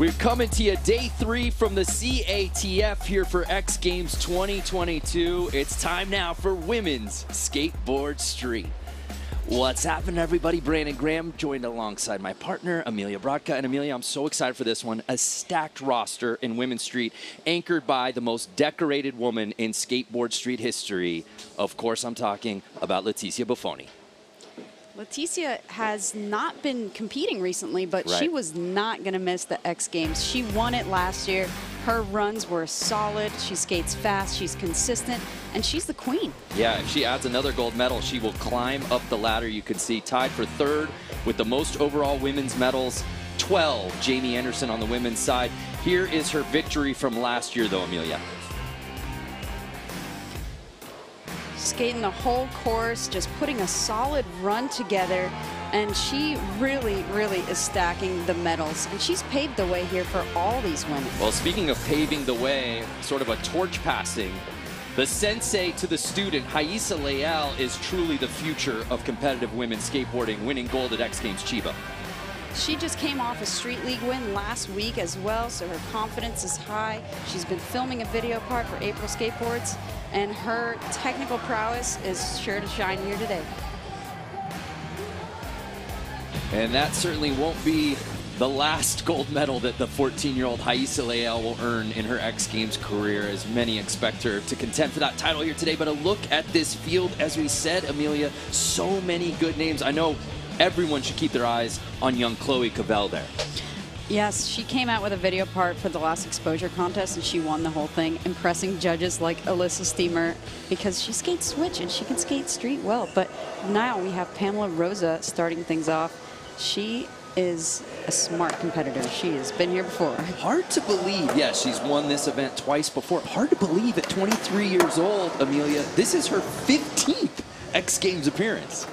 We've coming to you day 3 from the CATF here for X Games 2022. It's time now for Women's Skateboard Street. What's happening, everybody? Brandon Graham joined alongside my partner, Amelia Brodka. And Amelia, I'm so excited for this one. A stacked roster in Women's Street, anchored by the most decorated woman in skateboard street history. Of course, I'm talking about Leticia Bufoni. Leticia has not been competing recently, but she was not going to miss the X Games. She won it last year. Her runs were solid. She skates fast. She's consistent. And she's the queen. Yeah, if she adds another gold medal, she will climb up the ladder. You can see tied for 3rd with the most overall women's medals, 12. Jamie Anderson on the women's side. Here is her victory from last year, though, Amelia. Skating the whole course, just putting a solid run together, and she really is stacking the medals, and she's paved the way here for all these women. Well, speaking of paving the way, sort of a torch passing, the sensei to the student, Rayssa Leal, is truly the future of competitive women's skateboarding, winning gold at X Games Chiba. She just came off a Street League win last week as well, so her confidence is high. She's been filming a video part for April Skateboards, and her technical prowess is sure to shine here today. And that certainly won't be the last gold medal that the 14-year-old Rayssa Leal will earn in her X Games career, as many expect her to contend for that title here today. But a look at this field, as we said, Amelia, so many good names. I know everyone should keep their eyes on young Chloe Covell there. Yes, she came out with a video part for the last Exposure contest, and she won the whole thing, impressing judges like Alyssa Steamer, because she skates switch and she can skate street well. But now we have Pamela Rosa starting things off. She is a smart competitor. She has been here before. Hard to believe. Yes, she's won this event twice before. Hard to believe at 23 years old, Amelia, this is her 15th X Games appearance.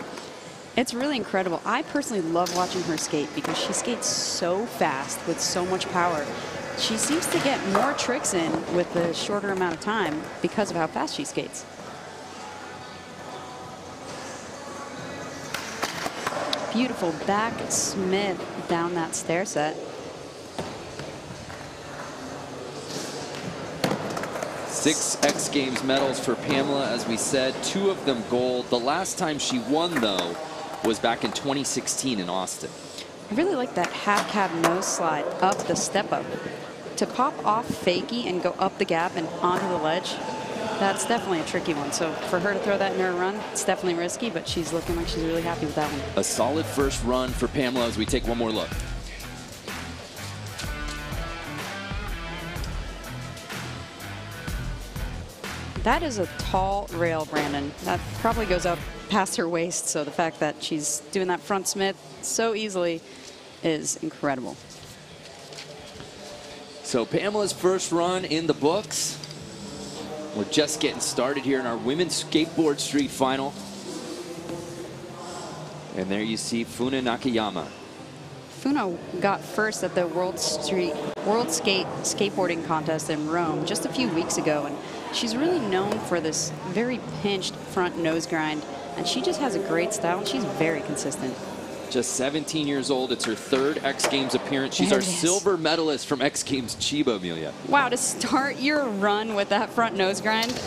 It's really incredible. I personally love watching her skate because she skates so fast with so much power. She seems to get more tricks in with a shorter amount of time because of how fast she skates. Beautiful back Smith down that stair set. Six X Games medals for Pamela, as we said, 2 of them gold. The last time she won, though, was back in 2016 in Austin. I really like that half cab nose slide up the step up. To pop off fakie and go up the gap and onto the ledge, that's definitely a tricky one. So for her to throw that in her run, it's definitely risky, but she's looking like she's really happy with that one. A solid first run for Pamela as we take one more look. That is a tall rail, Brandon. That probably goes up past her waist, so the fact that she's doing that front Smith so easily is incredible. So Pamela's first run in the books. We're just getting started here in our Women's Skateboard Street Final. And there you see Funa Nakayama. Funa got first at the World Skate Skateboarding Contest in Rome just a few weeks ago, and she's really known for this very pinched front nose grind, and she just has a great style, and she's very consistent. Just 17 years old. It's her 3rd X Games appearance. She's our silver medalist from X Games Chiba, Amelia. Wow, to start your run with that front nose grind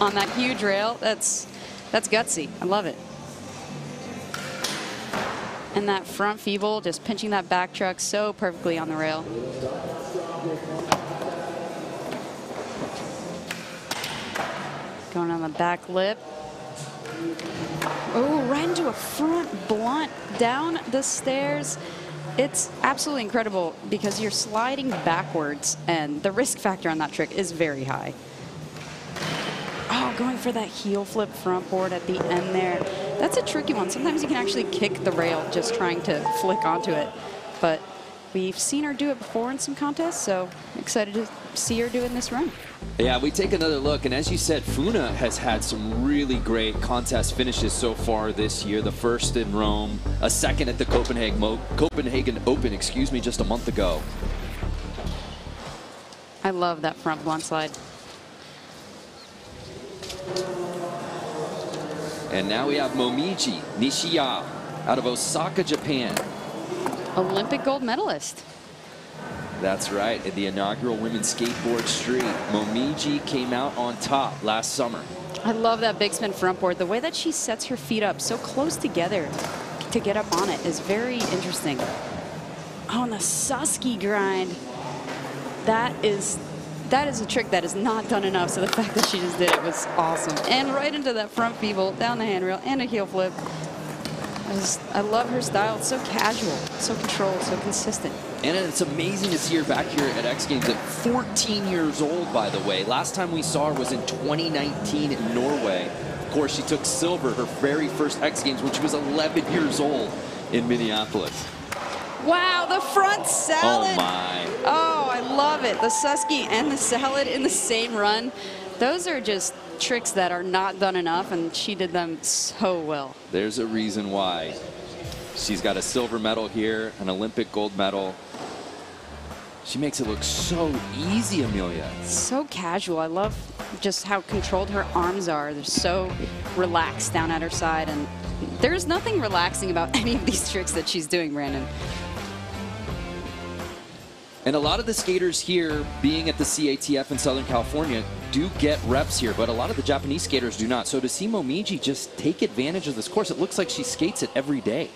on that huge rail, that's gutsy. I love it. And that front feeble, just pinching that back truck so perfectly on the rail. Going on the back lip. Oh, right into a front blunt down the stairs. It's absolutely incredible because you're sliding backwards, and the risk factor on that trick is very high. Oh, going for that heel flip front board at the end there. That's a tricky one. Sometimes you can actually kick the rail just trying to flick onto it. But we've seen her do it before in some contests, so I'm excited to see her doing this run. Yeah, we take another look, and as you said, Funa has had some really great contest finishes so far this year. The first in Rome, a second at the Copenhagen Open, excuse me, just a month ago. I love that front blunt slide. And now we have Momiji Nishiya out of Osaka, Japan. Olympic gold medalist. That's right. At the inaugural Women's Skateboard Street, Momiji came out on top last summer. I love that big spin frontboard. The way that she sets her feet up so close together to get up on it is very interesting. On the Sasuke grind, that is a trick that is not done enough, so the fact that she just did it was awesome. And right into that front bevel, down the handrail, and a heel flip. I love her style. It's so casual, so controlled, so consistent. And it's amazing to see her back here at X Games at 14 years old, by the way. Last time we saw her was in 2019 in Norway. Of course, she took silver her very first X Games when she was 11 years old in Minneapolis. Wow, the front salad. Oh, my. Oh, I love it. The Suski and the salad in the same run. Those are just tricks that are not done enough, and she did them so well. There's a reason why she's got a silver medal here, an Olympic gold medal. She makes it look so easy, Amelia. So casual. I love just how controlled her arms are. They're so relaxed down at her side, and there's nothing relaxing about any of these tricks that she's doing, Brandon. And a lot of the skaters here, being at the CATF in Southern California, do get reps here, but a lot of the Japanese skaters do not. So to see Momiji just take advantage of this course, it looks like she skates it every day.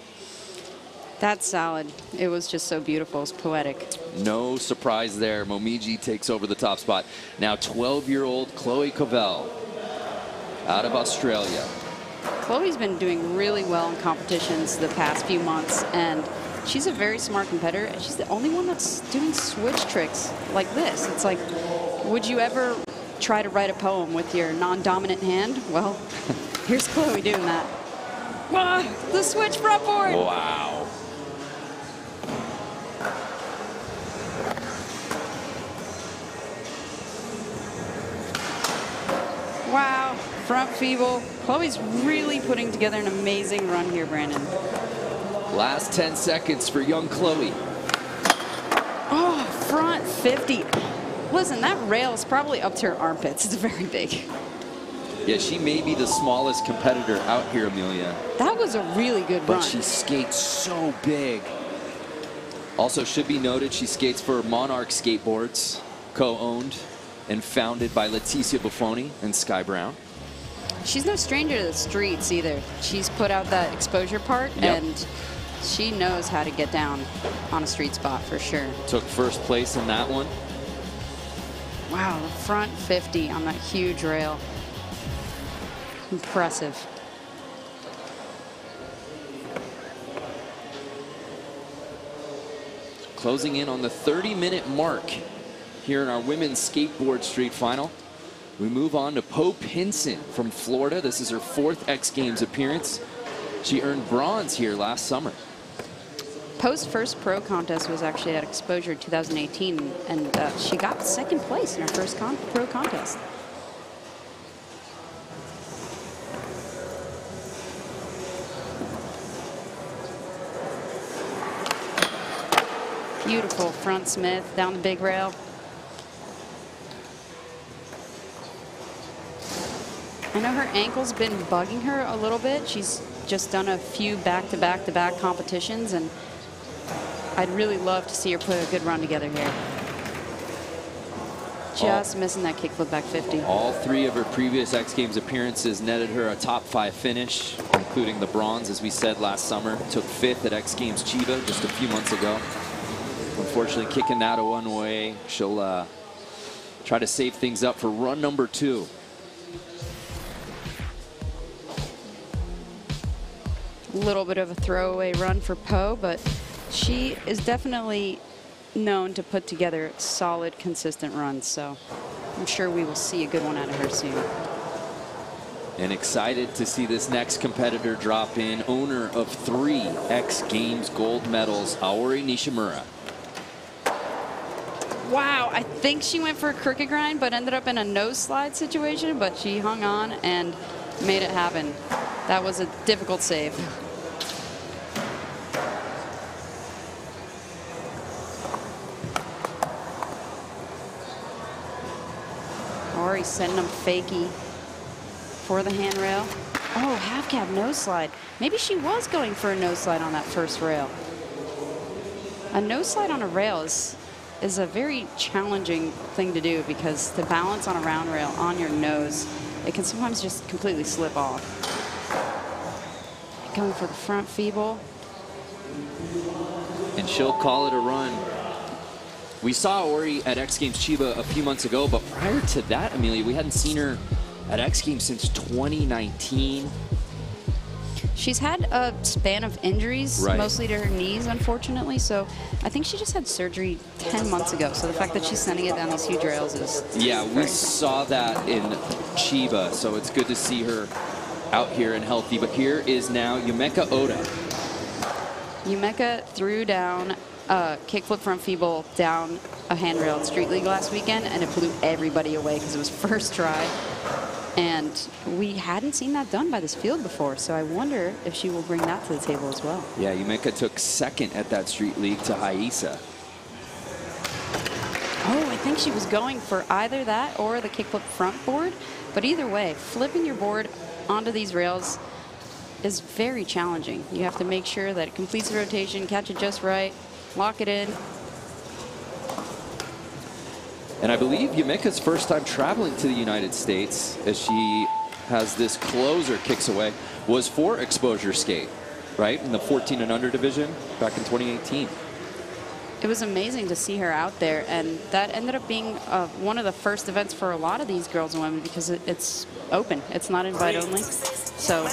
That's solid. It was just so beautiful. It's poetic. No surprise there. Momiji takes over the top spot. Now 12-year-old Chloe Covell out of Australia. Chloe's been doing really well in competitions the past few months, and she's a very smart competitor, and she's the only one that's doing switch tricks like this. It's like, would you ever try to write a poem with your non-dominant hand? Well, here's Chloe doing that. Ah, the switch frontboard. Wow. Wow, front feeble. Chloe's really putting together an amazing run here, Brandon. Last 10 seconds for young Chloe. Oh, front 50. Listen, that rail is probably up to her armpits. It's very big. Yeah, she may be the smallest competitor out here, Amelia. That was a really good run. But she skates so big. Also should be noted, she skates for Monarch Skateboards, co-owned and founded by Leticia Bufoni and Sky Brown. She's no stranger to the streets either. She's put out that Exposure part, yep, and she knows how to get down on a street spot for sure. Took first place in that one. Wow, the front 50 on that huge rail. Impressive. Closing in on the 30-minute mark here in our Women's Skateboard Street Final. We move on to Poe Pinson from Florida. This is her fourth X Games appearance. She earned bronze here last summer. Poe's first pro contest was actually at Exposure 2018, and she got second place in her first pro contest. Beautiful front Smith down the big rail. I know her ankle's been bugging her a little bit. She's just done a few back-to-back-to-back competitions, and I'd really love to see her put a good run together here. Just missing that kickflip back 50. All three of her previous X Games appearances netted her a top-5 finish, including the bronze, as we said last summer. Took 5th at X Games Chiba just a few months ago. Unfortunately, kicking that one way. She'll try to save things up for run number 2. Little bit of a throwaway run for Poe, but she is definitely known to put together solid, consistent runs, so I'm sure we will see a good one out of her soon. And excited to see this next competitor drop in, owner of 3 X Games gold medals, Aori Nishimura. Wow, I think she went for a crooked grind, but ended up in a nose slide situation, but she hung on and made it happen. That was a difficult save. Aori sending him fakie for the handrail. Oh, half cab nose slide. Maybe she was going for a nose slide on that first rail. A nose slide on a rail is is a very challenging thing to do because the balance on a round rail on your nose, it can sometimes just completely slip off. Going for the front feeble. And she'll call it a run. We saw Aori at X Games Chiba a few months ago, but prior to that, Amelia, we hadn't seen her at X Games since 2019. She's had a span of injuries, right, mostly to her knees, unfortunately. So I think she just had surgery 10 months ago. So the fact that she's sending it down these huge rails is... Yeah, we saw that in Chiba. So it's good to see her out here and healthy. But here is now Yumeka Oda. Yumeka threw down kickflip front feeble down a handrail in Street League last weekend, and it blew everybody away because it was first try. And we hadn't seen that done by this field before, so I wonder if she will bring that to the table as well. Yeah, Yumeka took second at that Street League to Haisa. Oh, I think she was going for either that or the kickflip front board. But either way, flipping your board onto these rails is very challenging. You have to make sure that it completes the rotation, catch it just right, lock it in. And I believe Yumeka's first time traveling to the United States, as she has this closer kicks away, was for Exposure Skate, right? In the 14 and under division back in 2018. It was amazing to see her out there, and that ended up being one of the first events for a lot of these girls and women because it's open. It's not invite only. So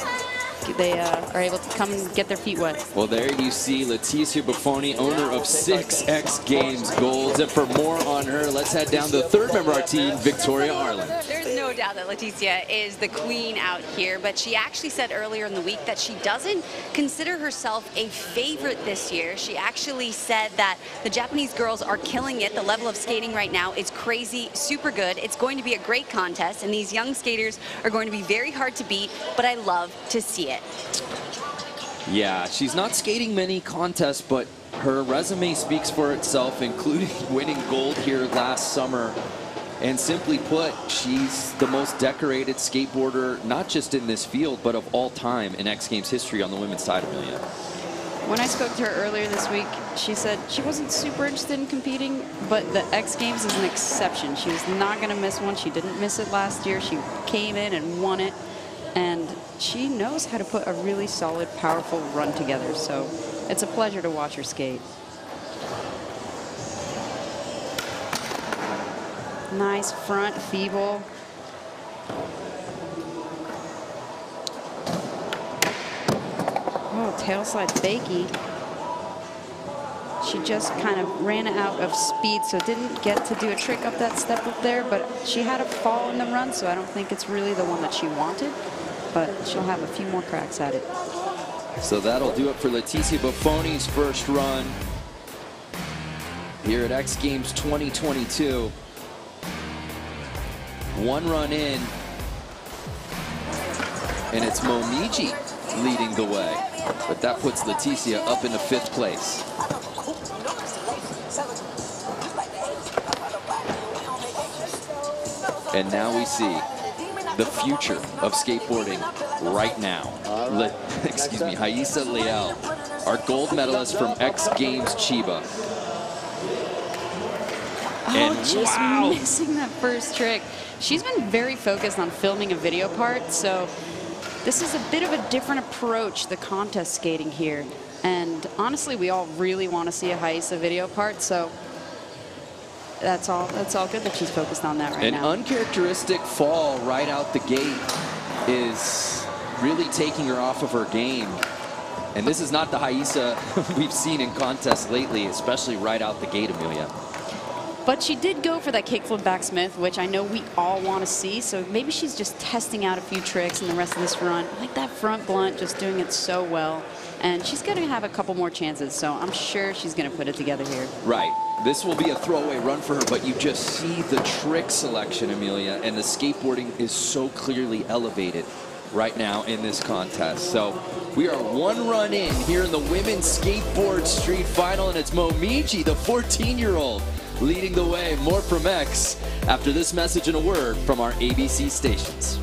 they are able to come and get their feet wet. Well, there you see Leticia Bufoni, owner of 6X Games Golds. And for more on her, let's head down to the third member of our team, Victoria Arlen. There's no doubt that Leticia is the queen out here, but she actually said earlier in the week that she doesn't consider herself a favorite this year. She actually said that the Japanese girls are killing it. The level of skating right now is crazy, super good. It's going to be a great contest, and these young skaters are going to be very hard to beat, but I love to see it. Yeah, she's not skating many contests, but her resume speaks for itself, including winning gold here last summer. And simply put, she's the most decorated skateboarder, not just in this field, but of all time in X Games history on the women's side, Amelia. When I spoke to her earlier this week, she said she wasn't super interested in competing, but the X Games is an exception. She was not going to miss one. She didn't miss it last year. She came in and won it. And she knows how to put a really solid, powerful run together. So it's a pleasure to watch her skate. Nice front feeble. Oh, tailslide fakie. She just kind of ran out of speed, so didn't get to do a trick up that step up there. But she had a fall in the run, so I don't think it's really the one that she wanted. But she'll have a few more cracks at it. So that'll do it for Leticia Bufoni's first run here at X Games 2022. One run in, and it's Momiji leading the way. But that puts Leticia up into 5th place. And now we see the future of skateboarding right now. Right. Excuse me, Rayssa Leal, our gold medalist from X Games Chiba. Oh, and just missing that first trick. She's been very focused on filming a video part, so this is a bit of a different approach, the contest skating here. And honestly, we all really want to see a Rayssa video part, so that's all good that she's focused on that right now. An uncharacteristic fall right out the gate is really taking her off of her game. And this is not the Rayssa we've seen in contests lately, especially right out the gate, Amelia. But she did go for that kickflip backsmith, which I know we all want to see. So maybe she's just testing out a few tricks in the rest of this run. I like that front blunt, just doing it so well. And she's going to have a couple more chances, so I'm sure she's going to put it together here. Right. This will be a throwaway run for her, but you just see the trick selection, Amelia, and the skateboarding is so clearly elevated right now in this contest. So we are one run in here in the women's skateboard street final, and it's Momiji, the 14-year-old, leading the way. More from X after this message and a word from our ABC stations.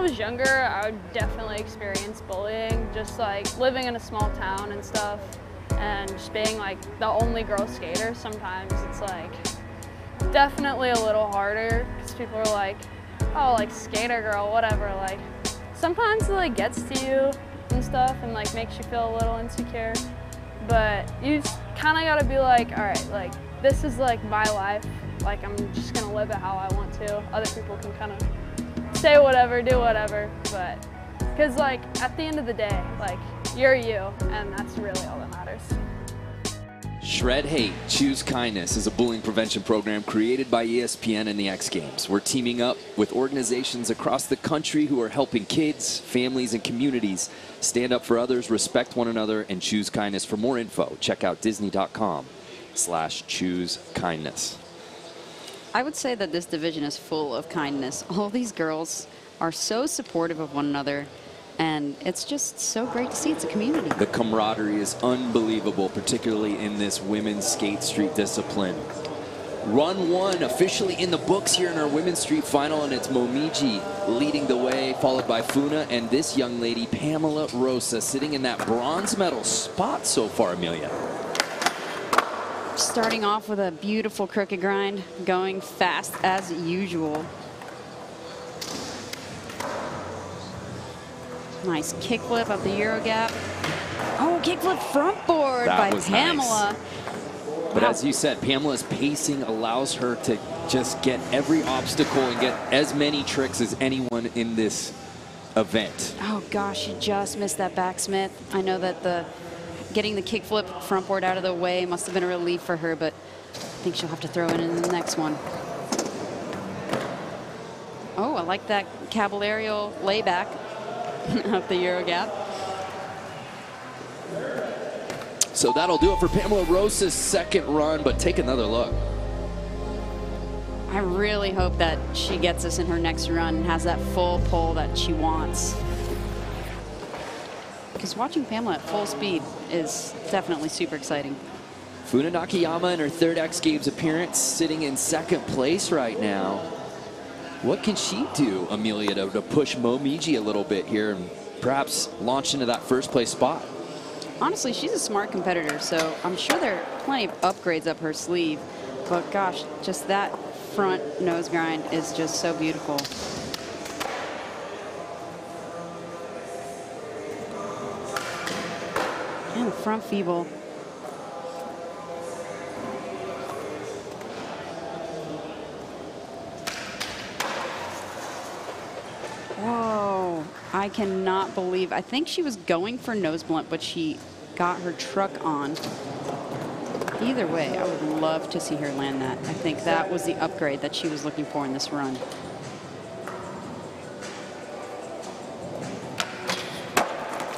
I was younger, I would definitely experience bullying, just like living in a small town and stuff, and just being like the only girl skater. Sometimes it's like definitely a little harder because people are like, oh, like skater girl, whatever. Like sometimes it like gets to you and stuff and like makes you feel a little insecure, but you kind of gotta be like, all right, like this is like my life. Like I'm just gonna live it how I want to. Other people can kind of say whatever, do whatever, but because like at the end of the day, like you're you, and that's really all that matters. Shred Hate, Choose Kindness is a bullying prevention program created by ESPN and the X Games. We're teaming up with organizations across the country who are helping kids, families, and communities stand up for others, respect one another, and choose kindness. For more info, check out disney.com/choosekindness. I would say that this division is full of kindness. All these girls are so supportive of one another, and it's just so great to see. It's a community. The camaraderie is unbelievable, particularly in this women's skate street discipline. Run one officially in the books here in our women's street final, and it's Momiji leading the way, followed by Funa and this young lady, Pamela Rosa, sitting in that bronze medal spot so far, Amelia. Starting off with a beautiful crooked grind, going fast as usual. Nice kickflip up the Euro gap. Oh, kickflip front board by Pamela. Nice. But wow, as you said, Pamela's pacing allows her to just get every obstacle and get as many tricks as anyone in this event. Oh gosh, she just missed that backsmith. I know that the getting the kickflip front board out of the way must have been a relief for her, but I think she'll have to throw it in the next one. Oh, I like that caballerial layback up the Euro gap. So that'll do it for Pamela Rosa's second run, but take another look. I really hope that she gets this in her next run and has that full pull that she wants, because watching Pamela at full speed is definitely super exciting. Funa Nakayama in her third X Games appearance, sitting in second place right now. What can she do, Amelia, to push Momiji a little bit here and perhaps launch into that first place spot? Honestly, she's a smart competitor, so I'm sure there are plenty of upgrades up her sleeve. But gosh, just that front nose grind is just so beautiful. And front feeble. Whoa, I cannot believe. I think she was going for nose blunt, but she got her truck on. Either way, I would love to see her land that. I think that was the upgrade that she was looking for in this run.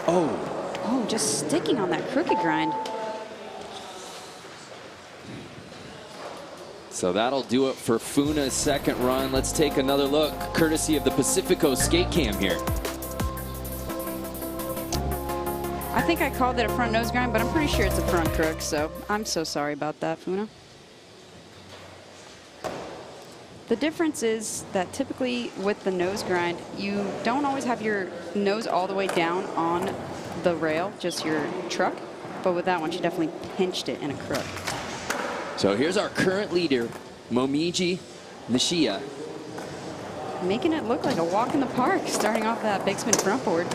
Oh. Oh, just sticking on that crooked grind. So that'll do it for Funa's second run. Let's take another look, courtesy of the Pacifico skate cam here. I think I called it a front nose grind, but I'm pretty sure it's a front crook, so I'm so sorry about that, Funa. The difference is that typically with the nose grind, you don't always have your nose all the way down on the rail, just your truck, but with that one, she definitely pinched it in a crook. So here's our current leader, Momiji Nishiya. Making it look like a walk in the park, starting off that big spin front board.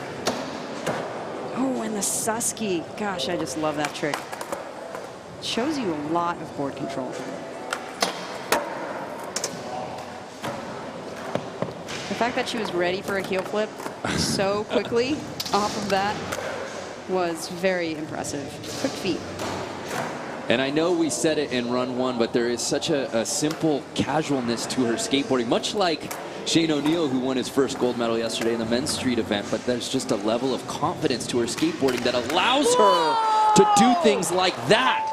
Oh, and the Suski. Gosh, I just love that trick. Shows you a lot of board control. The fact that she was ready for a heel flip so quickly off of that was very impressive. Quick feet. And I know we said it in run one, but there is such a simple casualness to her skateboarding, much like Shane O'Neill, who won his first gold medal yesterday in the men's street event, but there's just a level of confidence to her skateboarding that allows her to do things like that.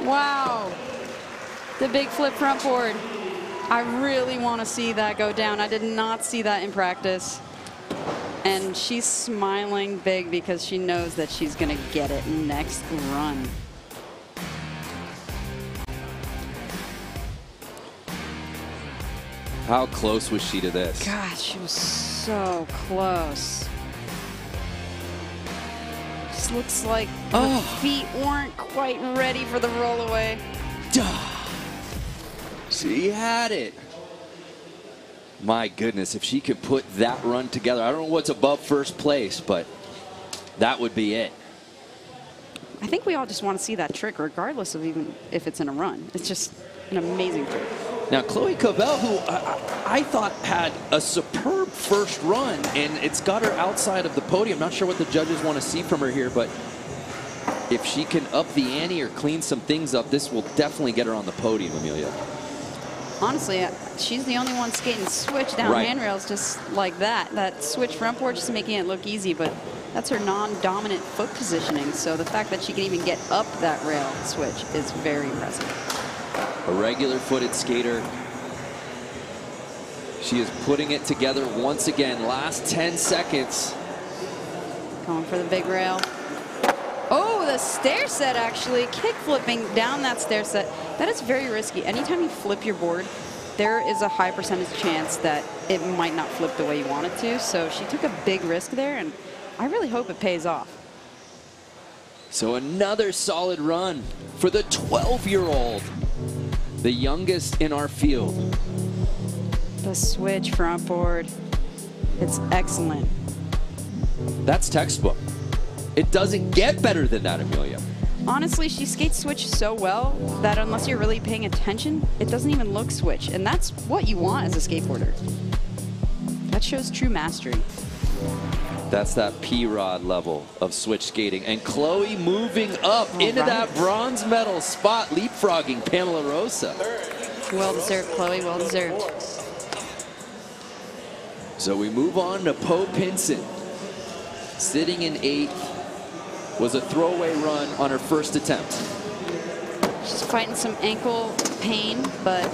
Wow. The big flip front board. I really want to see that go down. I did not see that in practice. And she's smiling big because she knows that she's going to get it next run. How close was she to this? God, she was so close. Just looks like her feet weren't quite ready for the roll away. Duh. She had it. My goodness, if she could put that run together. I don't know what's above first place, but that would be it. I think we all just want to see that trick, regardless of even if it's in a run. It's just an amazing trick. Now, Chloe Covell, who I thought had a superb first run, and it's got her outside of the podium. Not sure what the judges want to see from her here, but if she can up the ante or clean some things up, this will definitely get her on the podium, Amelia. Honestly, she's the only one skating switch down handrails just like that. That switch front board just making it look easy, but that's her non-dominant foot positioning. So the fact that she can even get up that rail switch is very impressive. A regular footed skater. She is putting it together once again. Last 10 seconds. Going for the big rail. Oh, the stair set actually. Kick flipping down that stair set. That is very risky. Anytime you flip your board, there is a high percentage chance that it might not flip the way you want it to. So she took a big risk there, and I really hope it pays off. So another solid run for the 12-year-old, the youngest in our field. The switch front board, it's excellent. That's textbook. It doesn't get better than that, Amelia. Honestly, she skates switch so well that unless you're really paying attention, it doesn't even look switch. And that's what you want as a skateboarder. That shows true mastery. That's that P-Rod level of switch skating. And Chloe moving up into that bronze medal spot, leapfrogging Pamela Rosa. Well deserved, Chloe, well deserved. So we move on to Poe Pinson. Sitting in eighth. Was a throwaway run on her first attempt. She's fighting some ankle pain, but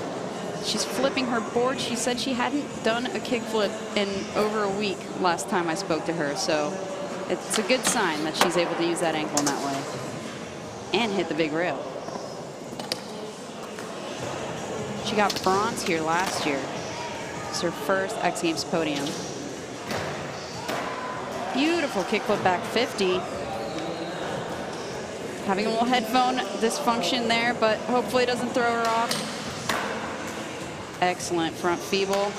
she's flipping her board. She said she hadn't done a kickflip in over a week last time I spoke to her, so it's a good sign that she's able to use that ankle in that way and hit the big rail. She got bronze here last year. It's her first X Games podium. Beautiful kickflip back 50. Having a little headphone dysfunction there, but hopefully it doesn't throw her off. Excellent front feeble.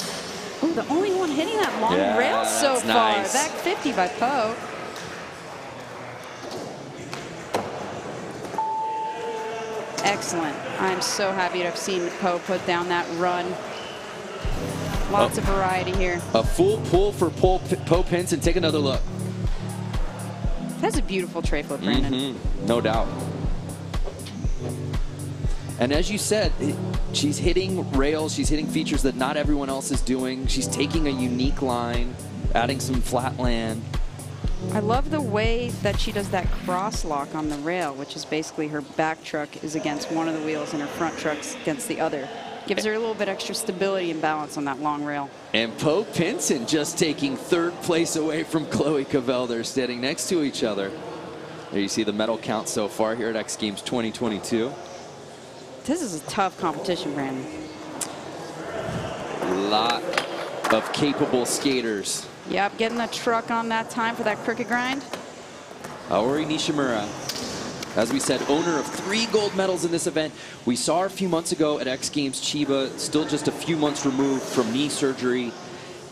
Ooh, the only one hitting that long rail so far. Nice. Back 50 by Poe. Excellent. I'm so happy to have seen Poe put down that run. Lots of variety here. A full pull for Poe Pinson. Take another look. That's a beautiful tray flip, Brandon. No doubt. And as you said, she's hitting rails. She's hitting features that not everyone else is doing. She's taking a unique line, adding some flat land. I love the way that she does that cross lock on the rail, which is basically her back truck is against one of the wheels and her front truck's against the other. Gives her a little bit extra stability and balance on that long rail. And Poe Pinson just taking third place away from Chloe Covell. They're standing next to each other. There you see the medal count so far here at X Games 2022. This is a tough competition, Brandon. A lot of capable skaters. Yep, getting the truck on that time for that crooked grind. Aori Nishimura. As we said, owner of 3 gold medals in this event. We saw her a few months ago at X Games Chiba, still just a few months removed from knee surgery.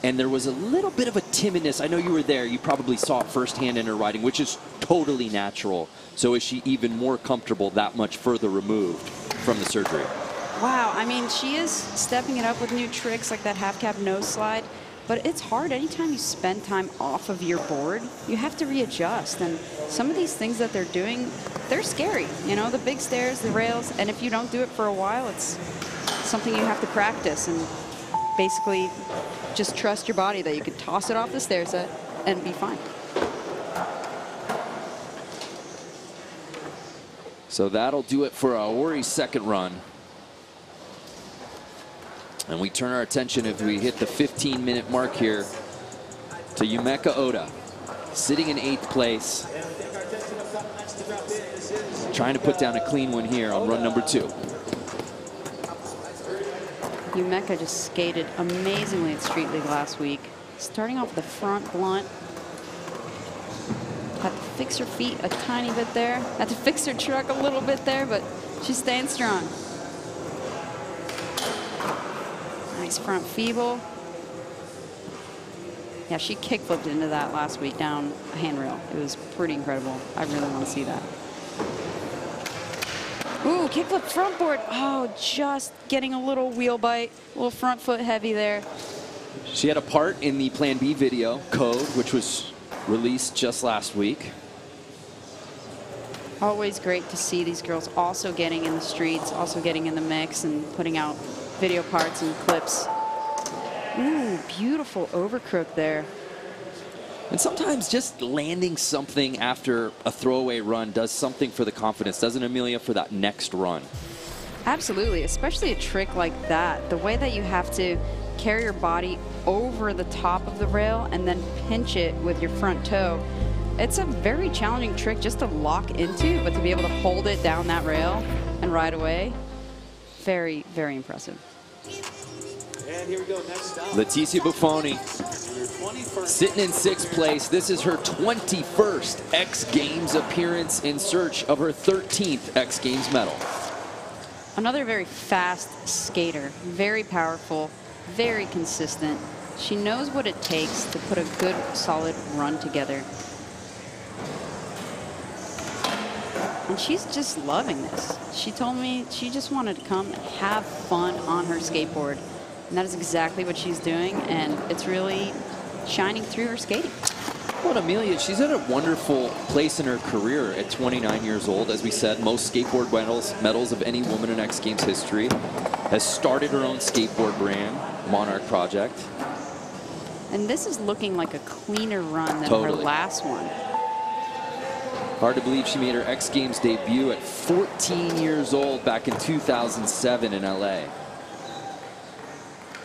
And there was a little bit of a timidness. I know you were there. You probably saw it firsthand in her riding, which is totally natural. So is she even more comfortable that much further removed from the surgery? Wow. I mean, she is stepping it up with new tricks like that half cab nose slide. But it's hard. Anytime you spend time off of your board, you have to readjust. And some of these things that they're doing, they're scary. You know, the big stairs, the rails. And if you don't do it for a while, it's something you have to practice. And basically just trust your body that you could toss it off the stairs and be fine. So that'll do it for Aori's second run. And we turn our attention, if we hit the 15-minute mark here, to Yumeka Oda, sitting in 8th place, trying to put down a clean one here on run number 2. Yumeka just skated amazingly at Street League last week. Starting off with the front blunt. Had to fix her feet a tiny bit there. Had to fix her truck a little bit there, but she's staying strong. Nice front feeble. Yeah, she kickflipped into that last week down a handrail. It was pretty incredible. I really want to see that. Ooh, kickflip front board. Oh, just getting a little wheel bite, a little front foot heavy there. She had a part in the Plan B video, Code, which was released just last week. Always great to see these girls also getting in the streets, also getting in the mix and putting out video parts and clips. Ooh, beautiful overcrook there. And sometimes just landing something after a throwaway run does something for the confidence, doesn't Amelia, for that next run? Absolutely, especially a trick like that. The way that you have to carry your body over the top of the rail and then pinch it with your front toe. It's a very challenging trick just to lock into, but to be able to hold it down that rail and ride away, very, very impressive. And here we go, next up. Leticia Bufoni, sitting in 6th place. This is her 21st X Games appearance in search of her 13th X Games medal. Another very fast skater, very powerful, very consistent. She knows what it takes to put a good, solid run together. And she's just loving this. She told me she just wanted to come and have fun on her skateboard. And that is exactly what she's doing, and it's really shining through her skating. Well, Amelia, she's at a wonderful place in her career at 29 years old. As we said, most skateboard medals of any woman in X Games history. Has started her own skateboard brand, Monarch Project. And this is looking like a cleaner run than her last one. Hard to believe she made her X Games debut at 14 years old back in 2007 in LA.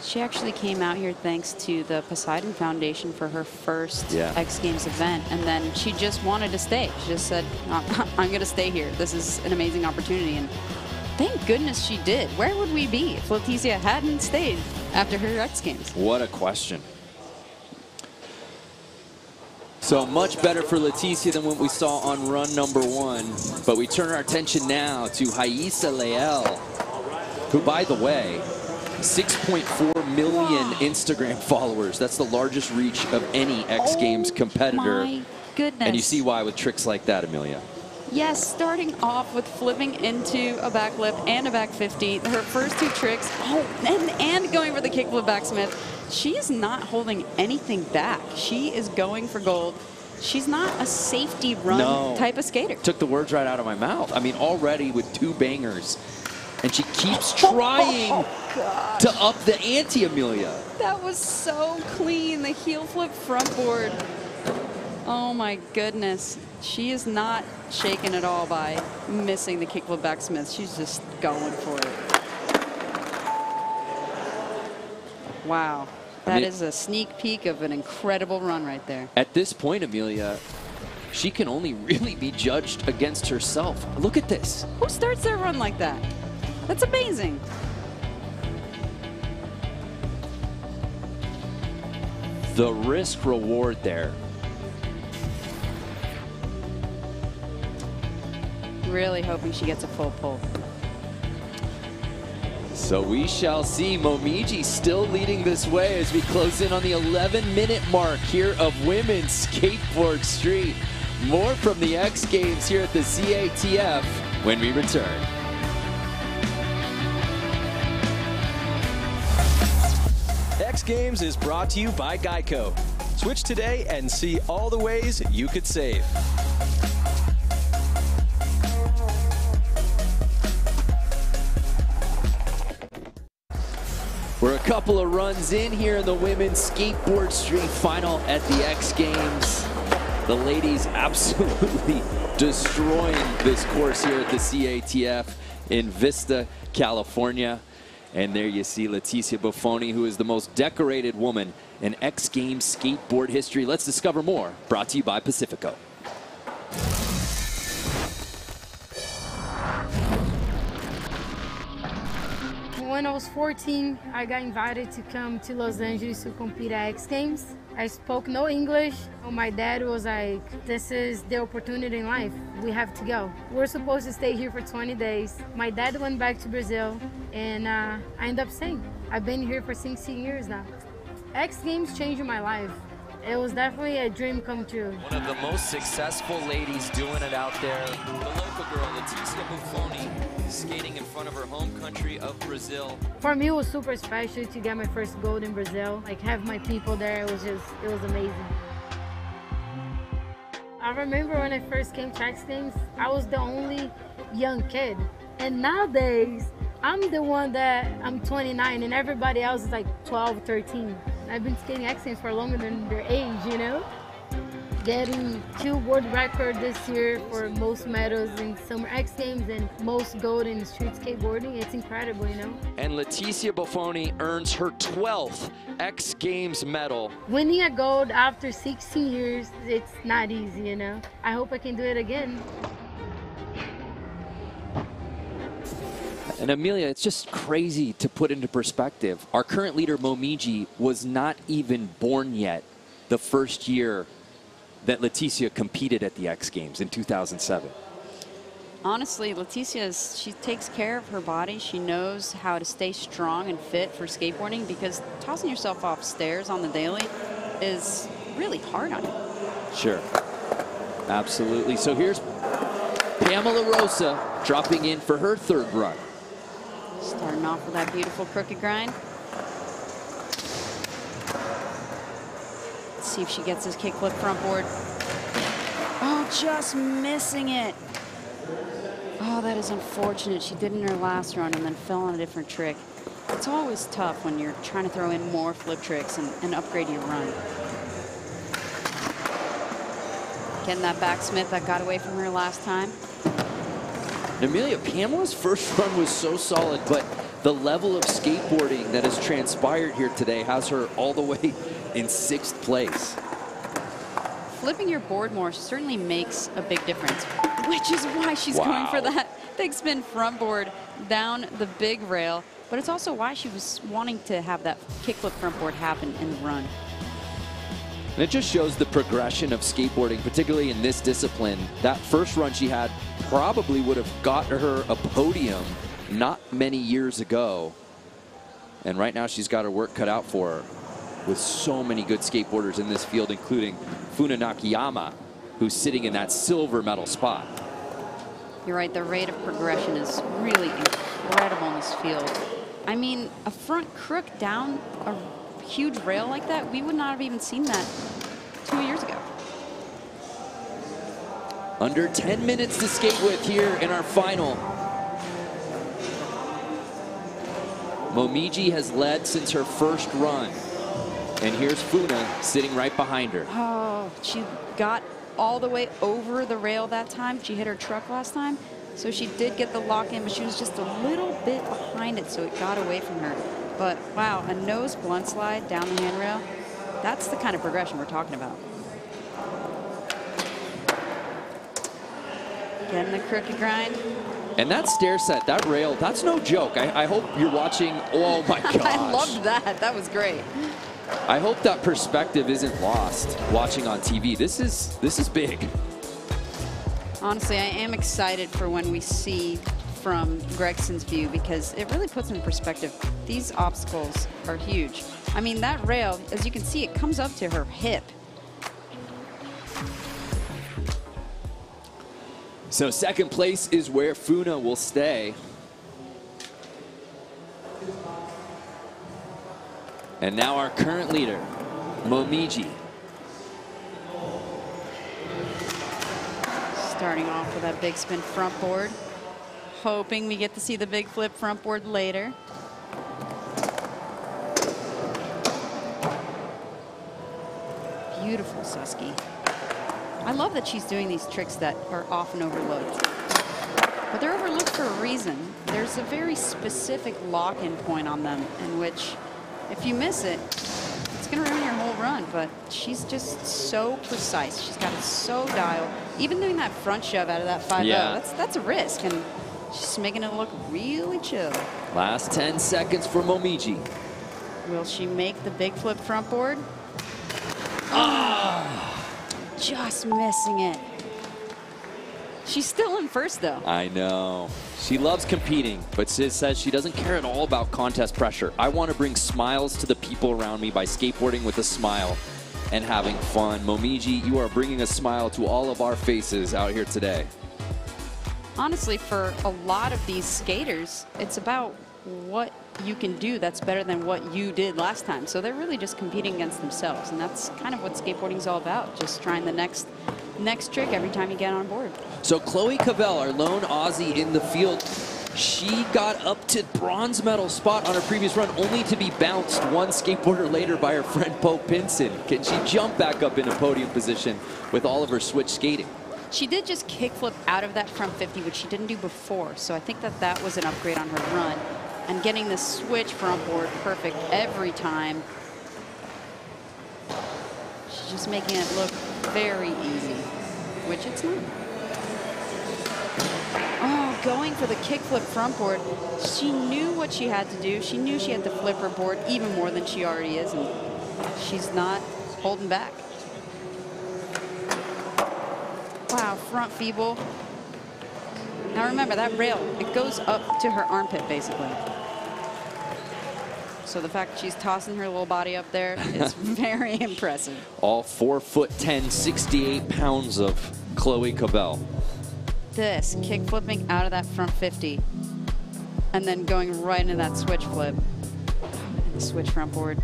She actually came out here thanks to the Poseidon Foundation for her first X Games event, and then she just wanted to stay. She just said, I'm going to stay here. This is an amazing opportunity, and thank goodness she did. Where would we be if Leticia hadn't stayed after her X Games? What a question. So much better for Leticia than what we saw on run number 1, but we turn our attention now to Rayssa Leal, who, by the way, 6.4 million Instagram followers. That's the largest reach of any X Games competitor. My goodness. And you see why with tricks like that, Amelia. Yes, starting off with flipping into a back lip and a back 50. Her first two tricks, and going for the kickflip backsmith. She is not holding anything back. She is going for gold. She's not a safety run type of skater. Took the words right out of my mouth. I mean, already with two bangers. And she keeps trying to up the ante, Amelia. That was so clean, the heel flip front board. Oh my goodness. She is not shaken at all by missing the kickflip backsmith. She's just going for it. Wow. That is a sneak peek of an incredible run right there. At this point, Amelia, she can only really be judged against herself. Look at this. Who starts their run like that? That's amazing. The risk reward there. Really hoping she gets a full pull. So we shall see. Momiji still leading this way as we close in on the 11-minute mark here of Women's Skateboard Street. More from the X Games here at the CATF when we return. X Games is brought to you by Geico. Switch today and see all the ways you could save. We're a couple of runs in here in the Women's Skateboard Street final at the X Games. The ladies absolutely destroying this course here at the CATF in Vista, California. And there you see Leticia Bufoni, who is the most decorated woman in X Games skateboard history. Let's discover more, brought to you by Pacifico. When I was 14, I got invited to come to Los Angeles to compete at X Games. I spoke no English. My dad was like, this is the opportunity in life. We have to go. We're supposed to stay here for 20 days. My dad went back to Brazil and I ended up staying. I've been here for 16 years now. X Games changed my life. It was definitely a dream come true. One of the most successful ladies doing it out there. The local girl, Leticia Bufoni, skating in front of her home country of Brazil. For me, it was super special to get my first gold in Brazil. Like, have my people there, it was amazing. I remember when I first came to X Games, I was the only young kid. And nowadays, I'm the one that I'm 29 and everybody else is like 12, 13. I've been skating X Games for longer than their age, you know? Getting 2 world records this year for most medals in Summer X Games and most gold in street skateboarding, it's incredible, you know? And Leticia Bufoni earns her 12th X Games medal. Winning a gold after 16 years, it's not easy, you know? I hope I can do it again. And Amelia, it's just crazy to put into perspective. Our current leader, Momiji, was not even born yet the first year that Leticia competed at the X Games in 2007. Honestly, Leticia, she takes care of her body. She knows how to stay strong and fit for skateboarding because tossing yourself off stairs on the daily is really hard on you. Sure. Absolutely. So here's Pamela Rosa dropping in for her 3rd run. Starting off with that beautiful crooked grind. Let's see if she gets this kickflip front board. Oh, just missing it. Oh, that is unfortunate. She did in her last run and then fell on a different trick. It's always tough when you're trying to throw in more flip tricks and upgrade your run. Getting that back Smith that got away from her last time. Amelia, Pamela's first run was so solid, but the level of skateboarding that has transpired here today has her all the way in 6th place. Flipping your board more certainly makes a big difference, which is why she's going for that big spin front board down the big rail, but it's also why she was wanting to have that kickflip front board happen in the run. And it just shows the progression of skateboarding, particularly in this discipline. That first run she had probably would have gotten her a podium not many years ago. And right now she's got her work cut out for her with so many good skateboarders in this field, including Funa Nakayama, who's sitting in that silver medal spot. You're right, the rate of progression is really incredible in this field. I mean, a front crook down a huge rail like that, we would not have even seen that 2 years ago. Under 10 minutes to skate with here in our final. Momiji has led since her first run. And here's Funa sitting right behind her. Oh, she got all the way over the rail that time. She hit her truck last time. So she did get the lock in, but she was just a little bit behind it, so it got away from her. But wow, a nose blunt slide down the handrail. That's the kind of progression we're talking about. Getting the crooked grind. And that stair set, that rail, that's no joke. I hope you're watching. Oh my gosh. I loved that. That was great. I hope that perspective isn't lost watching on TV. This is big. Honestly, I am excited for when we see from Gregson's view because it really puts in perspective. These obstacles are huge. I mean, that rail, as you can see, it comes up to her hip. So 2nd place is where Funa will stay. And now our current leader, Momiji. Starting off with that big spin front board. Hoping we get to see the big flip front board later. Beautiful Susky. I love that she's doing these tricks that are often overlooked. But they're overlooked for a reason. There's a very specific lock-in point on them in which if you miss it, it's gonna ruin your whole run, but she's just so precise. She's got it so dialed. Even doing that front shove out of that 5-0, that's a risk, and She's making it look really chill. Last 10 seconds for Momiji. Will she make the big flip front board? Ah! Just missing it. She's still in first, though. I know. She loves competing, but Sis says she doesn't care at all about contest pressure. I want to bring smiles to the people around me by skateboarding with a smile and having fun. Momiji, you are bringing a smile to all of our faces out here today. Honestly, for a lot of these skaters, it's about what you can do that's better than what you did last time. So they're really just competing against themselves, and that's kind of what skateboarding is all about, just trying the next trick every time you get on board. So Chloe Covell, our lone Aussie in the field, she got up to bronze medal spot on her previous run, only to be bounced one skateboarder later by her friend Poe Pinson. Can she jump back up into podium position with all of her switch skating? She did just kickflip out of that front 50, which she didn't do before, so I think that that was an upgrade on her run. And getting the switch front board perfect every time. She's just making it look very easy, which it's not. Oh, going for the kickflip front board. She knew what she had to do. She knew she had to flip her board even more than she already is, and she's not holding back. Wow, front feeble. Now remember, that rail, it goes up to her armpit, basically. So the fact that she's tossing her little body up there is very impressive. All 4'10", 68 pounds of Chloe Covell. This, kick flipping out of that front 50, and then going right into that switch flip. And the switch front board.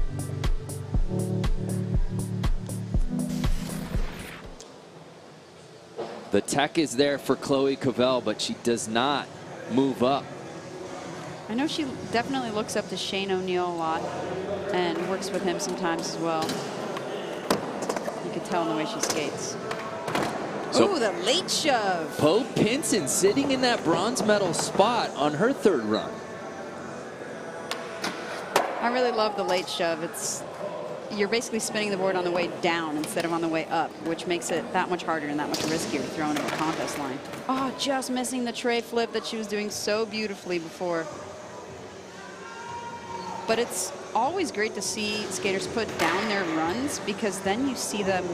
The tech is there for Chloe Covell, but she does not move up. I know she definitely looks up to Shane O'Neill a lot and works with him sometimes as well. You can tell in the way she skates. So ooh, the late shove. Poe Pinson sitting in that bronze medal spot on her third run. I really love the late shove. It's you're basically spinning the board on the way down instead of on the way up, which makes it that much harder and that much riskier throwing at the contest line. Oh, just missing the tray flip that she was doing so beautifully before. But it's always great to see skaters put down their runs, because then you see them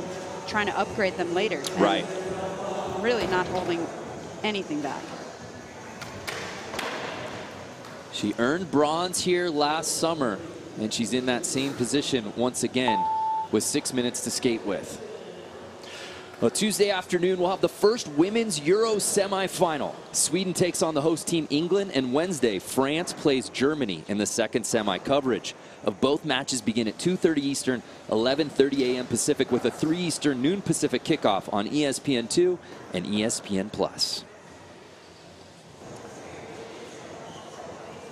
trying to upgrade them later. Right. Really not holding anything back. She earned bronze here last summer, and she's in that same position once again with 6 minutes to skate with. Well, Tuesday afternoon, we'll have the first women's Euro semifinal. Sweden takes on the host team England, and Wednesday, France plays Germany in the second semi. Coverage of both matches begin at 2:30 Eastern, 11:30 a.m. Pacific, with a 3 Eastern, noon Pacific kickoff on ESPN2 and ESPN+.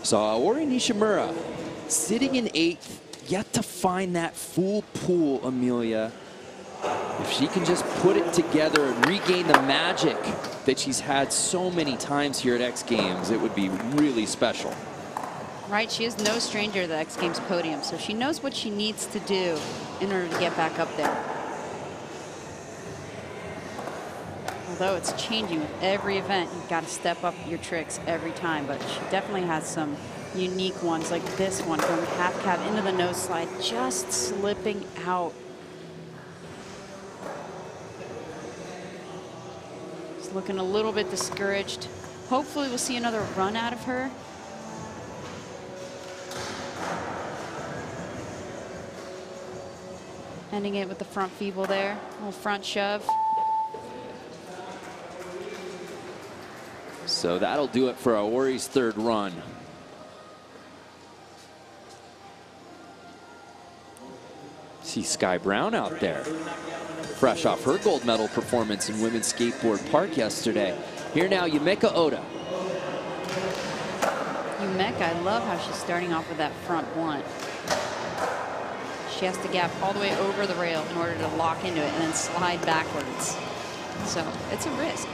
So Aori Nishimura, sitting in 8th, yet to find that full pool, Amelia. If she can just put it together and regain the magic that she's had so many times here at X Games, it would be really special. Right, she is no stranger to the X Games podium, so she knows what she needs to do in order to get back up there. Although it's changing with every event, you've got to step up your tricks every time, but she definitely has some unique ones, like this one from half cab into the nose slide, just slipping out. She's looking a little bit discouraged. Hopefully we'll see another run out of her. Ending it with the front feeble there, a little front shove. So that'll do it for Aori's third run. See Sky Brown out there, fresh off her gold medal performance in Women's Skateboard Park yesterday. Here now, Yumeka Oda. Yumeka, I love how she's starting off with that front one. She has to gap all the way over the rail in order to lock into it and then slide backwards. So it's a risk.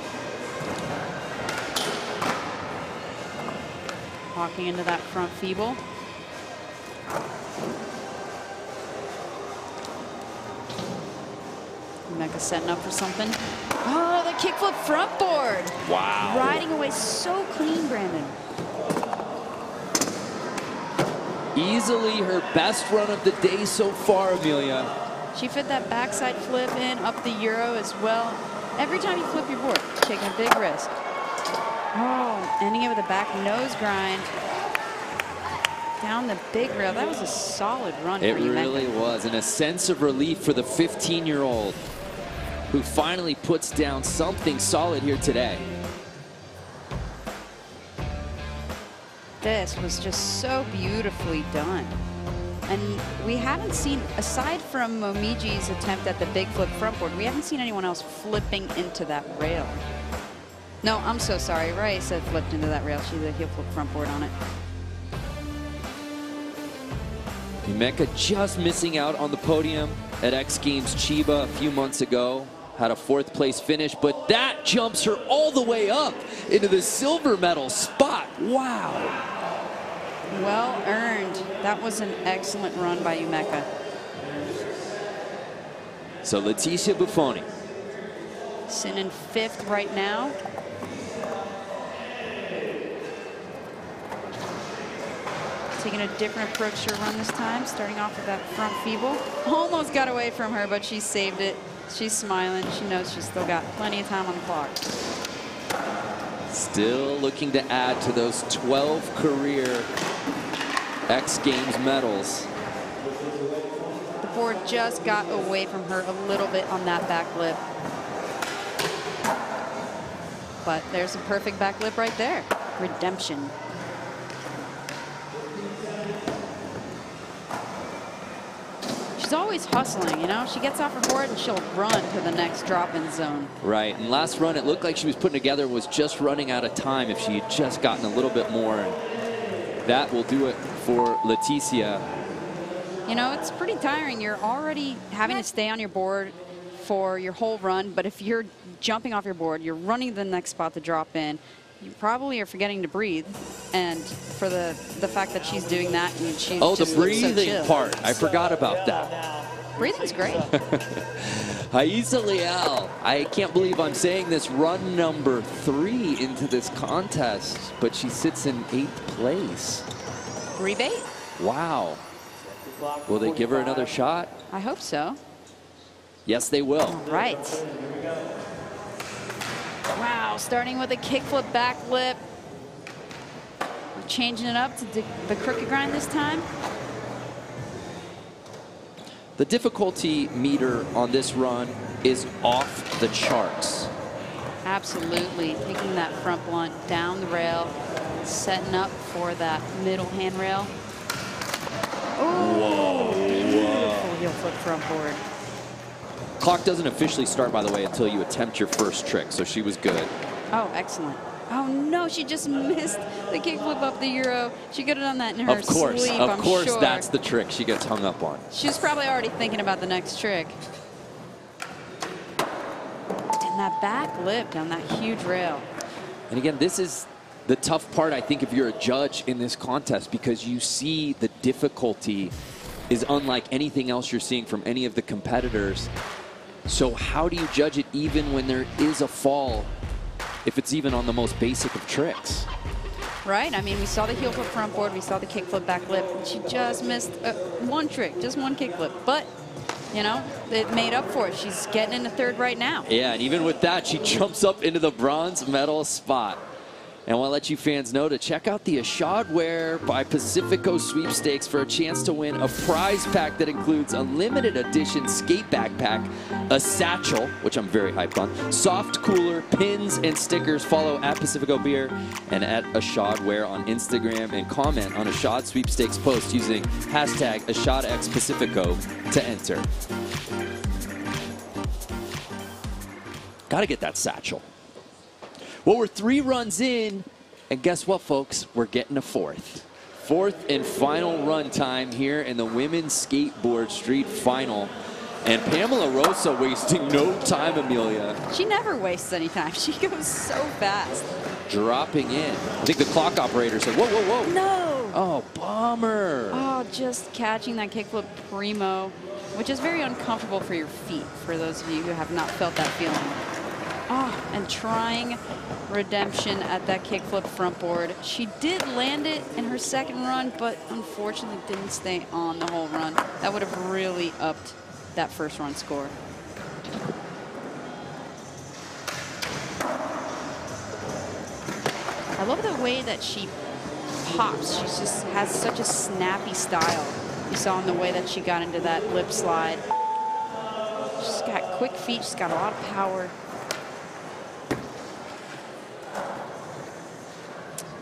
Walking into that front feeble. Mecca setting up for something. Oh, the kick backflip front board. Wow. Riding away so clean, Brandon. Easily her best run of the day so far, Amelia. She fit that backside flip in, up the Euro as well. Every time you flip your board, taking a big risk. Oh, ending it with a back nose grind. Down the big rail. That was a solid run for Yumeka. It really was, and a sense of relief for the 15-year-old who finally puts down something solid here today. This was just so beautifully done. And we haven't seen, aside from Momiji's attempt at the big flip front board, we haven't seen anyone else flipping into that rail. No, I'm so sorry. Rayssa flipped into that rail. She did a heel flip front board on it. Yumeka just missing out on the podium at X Games Chiba a few months ago. Had a 4th place finish, but that jumps her all the way up into the silver medal spot. Wow. Well earned. That was an excellent run by Yumeka. So Leticia Bufoni. Sitting in 5th right now. Taking a different approach to her run this time, starting off with that front feeble. Almost got away from her, but she saved it. She's smiling. She knows she's still got plenty of time on the clock. Still looking to add to those 12 career X Games medals. The board just got away from her a little bit on that back lip. But there's a perfect back lip right there. Redemption. She's always hustling, you know? She gets off her board and she'll run to the next drop-in zone. Right, and last run, it looked like she was putting together, was just running out of time if she had just gotten a little bit more. And that will do it for Leticia. You know, it's pretty tiring. You're already having to stay on your board for your whole run, but if you're jumping off your board, you're running to the next spot to drop in, you probably are forgetting to breathe, and for the fact that she's doing that and she just the breathing so part. I forgot about that. Breathing's great. Rayssa Leal. I can't believe I'm saying this. Run number 3 into this contest, but she sits in 8th place. Rebate? Wow. Will they give her another shot? I hope so. Yes, they will. All right. Wow, starting with a kickflip back lip. We're changing it up to the crooked grind this time. The difficulty meter on this run is off the charts. Absolutely, taking that front blunt down the rail, setting up for that middle handrail. Oh, beautiful heel flip front board. Clock doesn't officially start, by the way, until you attempt your first trick, so she was good. Oh, excellent. Oh, no, she just missed the kickflip up the Euro. She could have done that in her sleep, I'm sure. Of course, that's the trick she gets hung up on. She's probably already thinking about the next trick. And that back lip down that huge rail. And again, this is the tough part, I think, if you're a judge in this contest, because you see the difficulty is unlike anything else you're seeing from any of the competitors. So how do you judge it even when there is a fall, if it's even on the most basic of tricks? Right, I mean, we saw the heel flip front board, we saw the kickflip back lip, and she just missed one trick, just one kickflip. But, you know, it made up for it. She's getting into 3rd right now. Yeah, and even with that, she jumps up into the bronze medal spot. And I want to let you fans know to check out the Ashad Wear by Pacifico sweepstakes for a chance to win a prize pack that includes a limited edition skate backpack, a satchel, which I'm very hyped on, soft cooler, pins, and stickers. Follow at Pacifico Beer and at Ashad Wear on Instagram and comment on Ashad sweepstakes post using hashtag AshadXPacifico to enter. Gotta get that satchel. Well, we're 3 runs in, and guess what, folks? We're getting a 4th. 4th and final run time here in the Women's Skateboard Street Final. And Pamela Rosa wasting no time, Amelia. She never wastes any time. She goes so fast. Dropping in. I think the clock operator said, whoa, whoa, whoa. No. Oh, bummer. Oh, just catching that kickflip primo, which is very uncomfortable for your feet, for those of you who have not felt that feeling. Oh, and trying redemption at that kickflip front board. She did land it in her second run, but unfortunately didn't stay on the whole run. That would have really upped that first run score. I love the way that she pops. She just has such a snappy style. You saw in the way that she got into that lip slide. She's got quick feet. She's got a lot of power.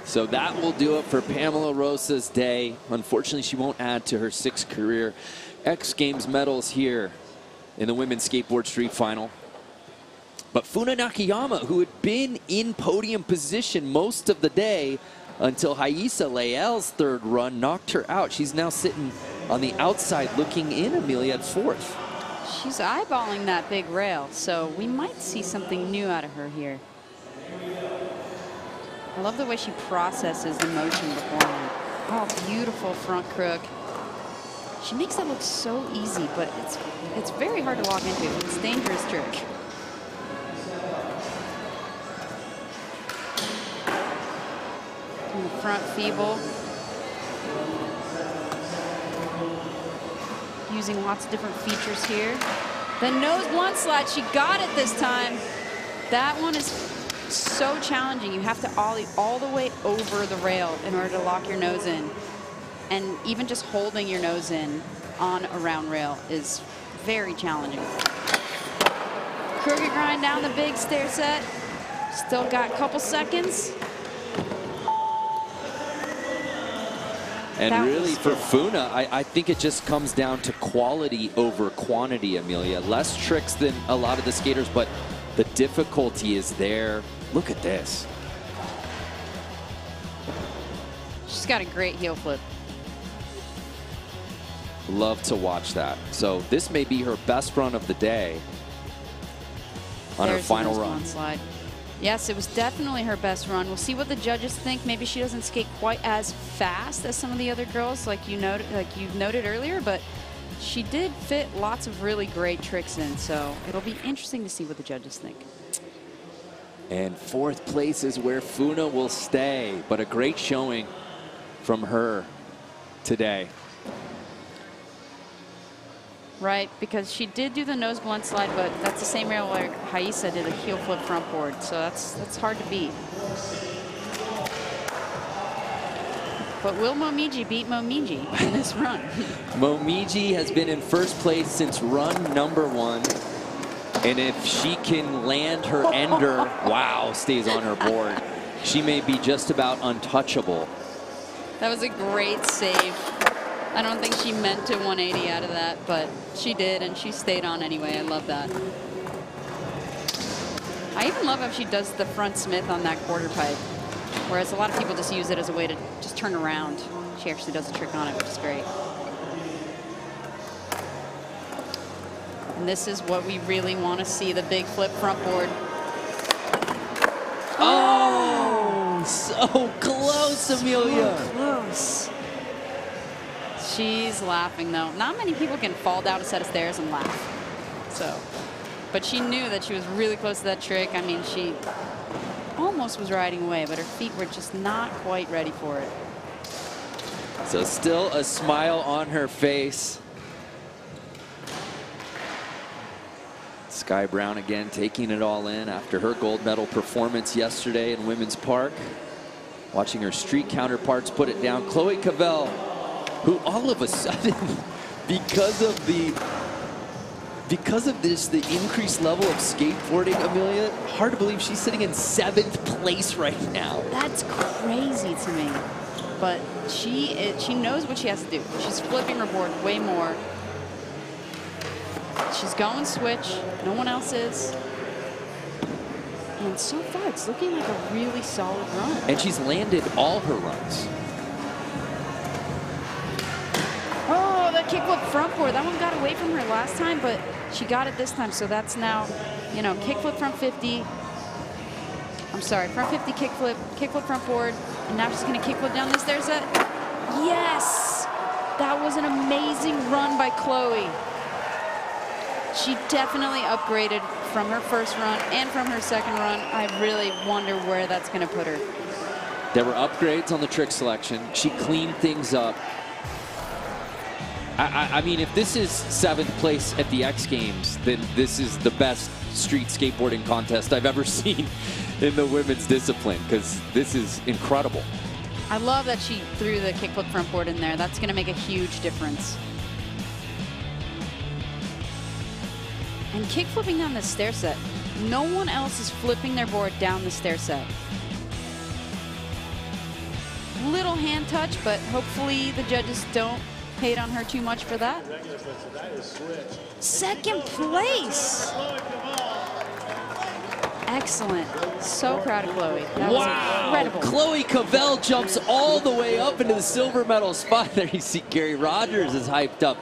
So that will do it for Pamela Rosa's day. Unfortunately, she won't add to her 6 career X Games medals here in the women's skateboard street final. But Funa Nakayama, who had been in podium position most of the day until Rayssa Leal's third run knocked her out. She's now sitting on the outside looking in, Amelia, at 4th. She's eyeballing that big rail, so we might see something new out of her here. I love the way she processes the motion beforehand. Oh, beautiful front crook. She makes that look so easy, but it's very hard to walk into. It's a dangerous trick. And the front feeble. Using lots of different features here. The nose blunt slide, she got it this time. That one is so challenging. You have to ollie all the way over the rail in order to lock your nose in, and even just holding your nose in on a round rail is very challenging. Crooked grind down the big stair set. Still got a couple seconds. And that really for Funa, I think it just comes down to quality over quantity, Amelia. Less tricks than a lot of the skaters, but the difficulty is there. Look at this. She's got a great heel flip. Love to watch that. So this may be her best run of the day on her final run. Slide. Yes, it was definitely her best run. We'll see what the judges think. Maybe she doesn't skate quite as fast as some of the other girls, like you noted earlier, but she did fit lots of really great tricks in, so it'll be interesting to see what the judges think. And 4th place is where Funa will stay, but a great showing from her today. Right, because she did do the nose blunt slide, but that's the same rail where Rayssa did a heel flip front board, so that's hard to beat. But will Momiji beat Momiji in this run? Momiji has been in 1st place since run number 1. And if she can land her ender, wow, stays on her board, she may be just about untouchable. That was a great save. I don't think she meant to 180 out of that, but she did, and she stayed on anyway. I love that. I even love how she does the front Smith on that quarter pipe. Whereas a lot of people just use it as a way to just turn around. She actually does a trick on it, which is great. And this is what we really want to see, the big flip front board. Oh, so close, Amelia. So close. She's laughing, though. Not many people can fall down a set of stairs and laugh. So, but she knew that she was really close to that trick. I mean, she almost was riding away, but her feet were just not quite ready for it. So still a smile on her face. Sky Brown again taking it all in after her gold medal performance yesterday in Women's Park. Watching her street counterparts put it down. Chloe Covell, who all of a sudden, because of this, the increased level of skateboarding, Amelia, hard to believe she's sitting in 7th place right now. That's crazy to me. But she knows what she has to do. She's flipping her board way more. She's going switch. No one else is. And so far, it's looking like a really solid run. And she's landed all her runs. Oh, that kickflip front board. That one got away from her last time, but she got it this time. So that's now, you know, kickflip front 50. I'm sorry, front 50 kickflip front board. And now she's going to kickflip down this. There's a, yes! That was an amazing run by Chloe. She definitely upgraded from her first run and from her second run. I really wonder where that's going to put her. There were upgrades on the trick selection. She cleaned things up. I mean, if this is 7th place at the X Games, then this is the best street skateboarding contest I've ever seen in the women's discipline, because this is incredible. I love that she threw the kickflip front board in there. That's going to make a huge difference. And kickflipping down the stair set. No one else is flipping their board down the stair set. Little hand touch, but hopefully the judges don't hate on her too much for that. Second place! Excellent. So proud of Chloe. That was incredible. Chloe Covell jumps all the way up into the silver medal spot. There you see Gary Rogers is hyped up.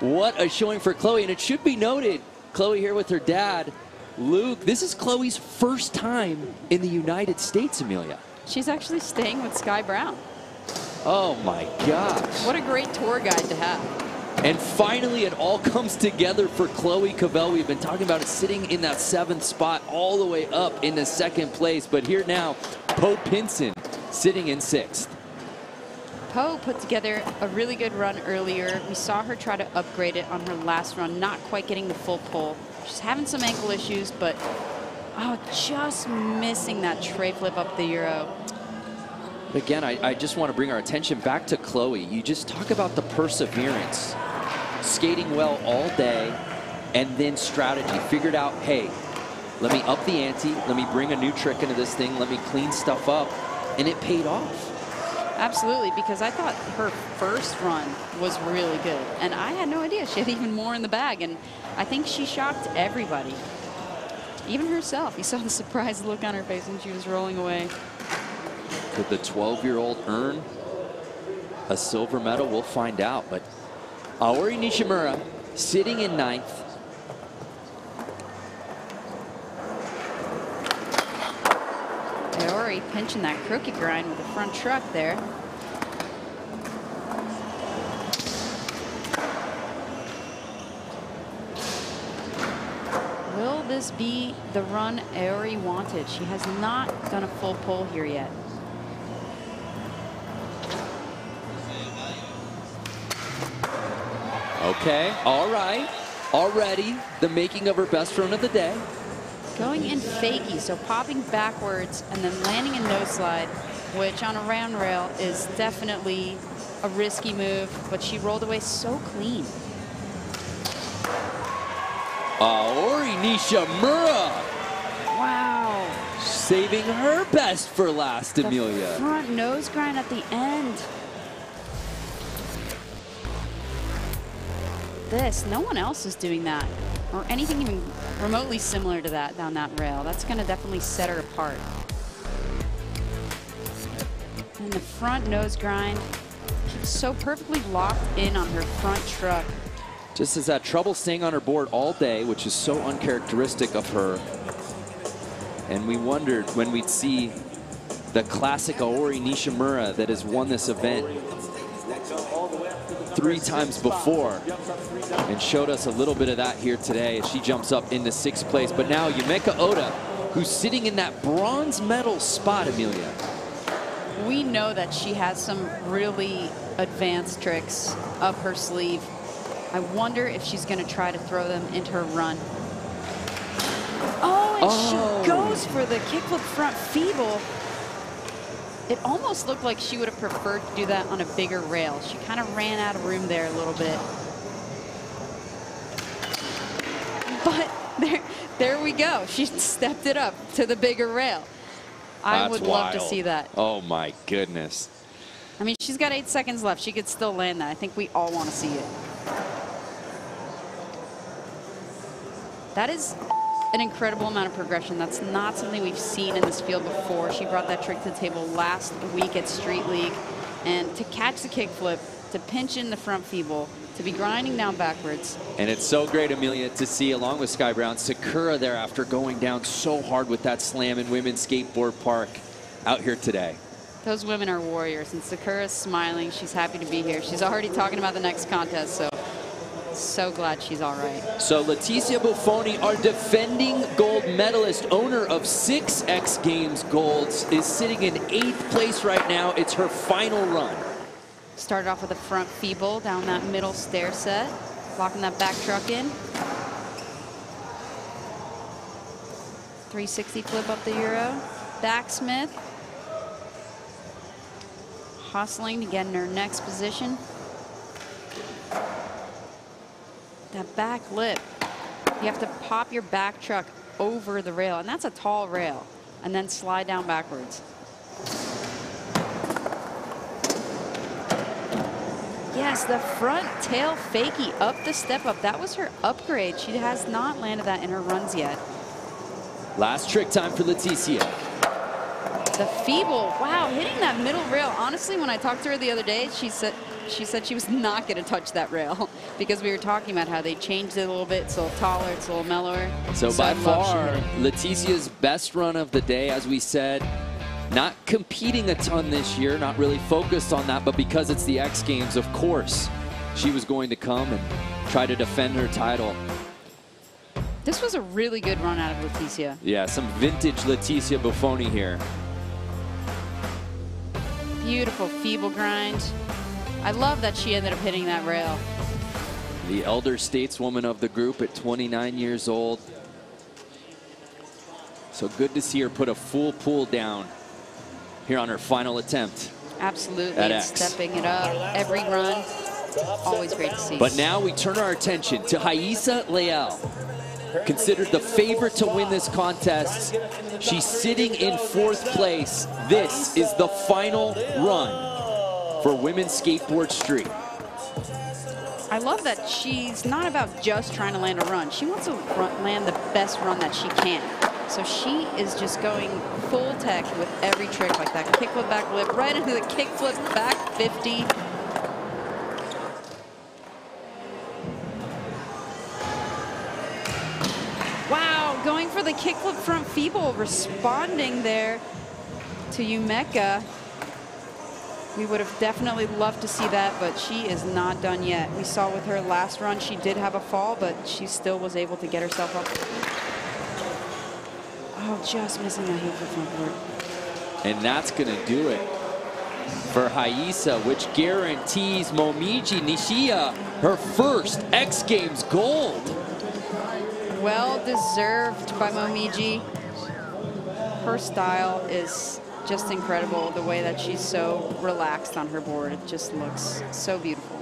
What a showing for Chloe. And it should be noted, Chloe here with her dad, Luke. This is Chloe's first time in the United States, Amelia. She's actually staying with Sky Brown. Oh my gosh. What a great tour guide to have. And finally, it all comes together for Chloe Covell. We've been talking about it, sitting in that 7th spot all the way up into 2nd place. But here now, Poe Pinson sitting in 6th. Poe put together a really good run earlier. We saw her try to upgrade it on her last run, not quite getting the full pull. She's having some ankle issues, but oh, just missing that tray flip up the Euro. Again, I just want to bring our attention back to Chloe. You just talk about the perseverance, skating well all day, and then strategy. Figured out, hey, let me up the ante, let me bring a new trick into this thing, let me clean stuff up, and it paid off. Absolutely, because I thought her first run was really good, and I had no idea she had even more in the bag, and I think she shocked everybody. Even herself. You saw the surprised look on her face when she was rolling away. Could the 12-year-old earn a silver medal? We'll find out. But Aori Nishimura sitting in 9th. Aori pinching that crooked grind with the front truck there. Will this be the run Aori wanted? She has not done a full pull here yet. Okay, all right. Already the making of her best run of the day. Going in fakie, so popping backwards and then landing a nose slide, which on a round rail is definitely a risky move, but she rolled away so clean. Aori Nishimura. Wow. Saving her best for last, Amelia. The front nose grind at the end. This, no one else is doing that or anything even remotely similar to that down that rail. That's going to definitely set her apart. And the front nose grind, so perfectly locked in on her front truck. Just as that trouble staying on her board all day, which is so uncharacteristic of her. And we wondered when we'd see the classic Aori Nishimura that has won this event 3 times before, and showed us a little bit of that here today as she jumps up into 6th place. But now Yumeka Oda, who's sitting in that bronze medal spot, Amelia. We know that she has some really advanced tricks up her sleeve. I wonder if she's going to try to throw them into her run. Oh, and she goes for the kickflip front feeble. It almost looked like she would have preferred to do that on a bigger rail. She kind of ran out of room there a little bit. But there we go. She stepped it up to the bigger rail. I would love to see that. Oh, my goodness. I mean, she's got 8 seconds left. She could still land that. I think we all want to see it. That is an incredible amount of progression. That's not something we've seen in this field before. She brought that trick to the table last week at Street League. And to catch the kickflip, to pinch in the front feeble, to be grinding down backwards. And it's so great, Amelia, to see, along with Sky Brown, Sakura thereafter going down so hard with that slam in Women's Skateboard Park out here today. Those women are warriors, and Sakura's smiling. She's happy to be here. She's already talking about the next contest, so so glad she's all right. So Leticia Bufoni, our defending gold medalist, owner of 6 X Games golds, is sitting in 8th place right now. It's her final run. Started off with a front feeble down that middle stair set, locking that back truck in. 360 flip up the Euro. Backsmith. Hustling to get in her next position. That back lip, you have to pop your back truck over the rail, and that's a tall rail, and then slide down backwards. Yes, the front tail fakie up the step up. That was her upgrade. She has not landed that in her runs yet. Last trick time for Leticia. The feeble, wow, hitting that middle rail. Honestly, when I talked to her the other day, she said she was not going to touch that rail because we were talking about how they changed it a little bit. It's a little taller, it's a little mellower. So by far, Leticia's best run of the day, as we said, not competing a ton this year, not really focused on that, but because it's the X Games, of course, she was going to come and try to defend her title. This was a really good run out of Leticia. Yeah, some vintage Leticia Bufoni here. Beautiful feeble grind. I love that she ended up hitting that rail. The elder stateswoman of the group at 29 years old. So good to see her put a full pull down here on her final attempt. Absolutely, and stepping it up every run. Always great to see. But now we turn our attention to Rayssa Leal. Considered the favorite to win this contest. She's sitting in 4th place. This is the final run for Women's Skateboard Street. I love that she's not about just trying to land a run. She wants to land the best run that she can. So she is just going full tech with every trick like that. Kickflip, back lip, right into the kickflip, back 50. Going for the kickflip front feeble, responding there to Yumeka. We would have definitely loved to see that, but she is not done yet. We saw with her last run, she did have a fall, but she still was able to get herself up. Oh, just missing that heel front forward. And that's going to do it for Rayssa, which guarantees Momiji Nishiya her first X Games gold. Well deserved by Momiji. Her style is just incredible. The way that she's so relaxed on her board, it just looks so beautiful.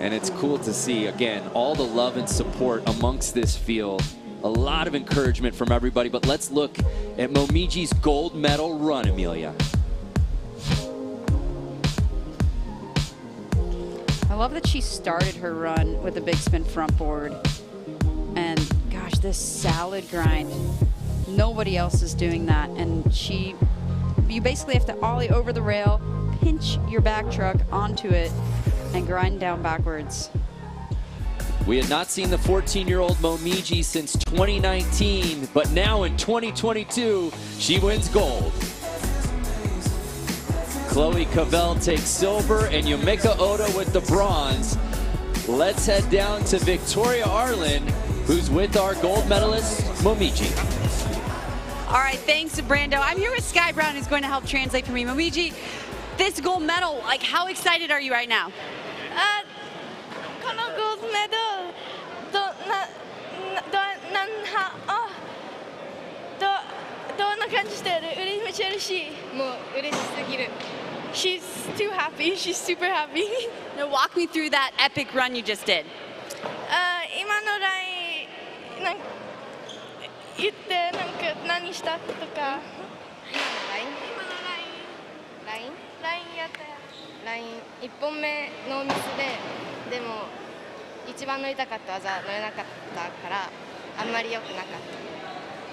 And it's cool to see, again, all the love and support amongst this field. A lot of encouragement from everybody, but let's look at Momiji's gold medal run, Amelia. I love that she started her run with a big spin front board. And gosh, this salad grind, nobody else is doing that. And you basically have to ollie over the rail, pinch your back truck onto it, and grind down backwards. We had not seen the 14-year-old Momiji since 2019, but now in 2022, she wins gold. Chloe Covell takes silver, and Yumeka Oda with the bronze. Let's head down to Victoria Arlen, who's with our gold medalist, Momiji. All right, thanks, Brando. I'm here with Sky Brown, who's going to help translate for me. Momiji, this gold medal, like, how excited are you right now? Gold medal. She's too happy. She's super happy. Now walk me through that epic run you just did.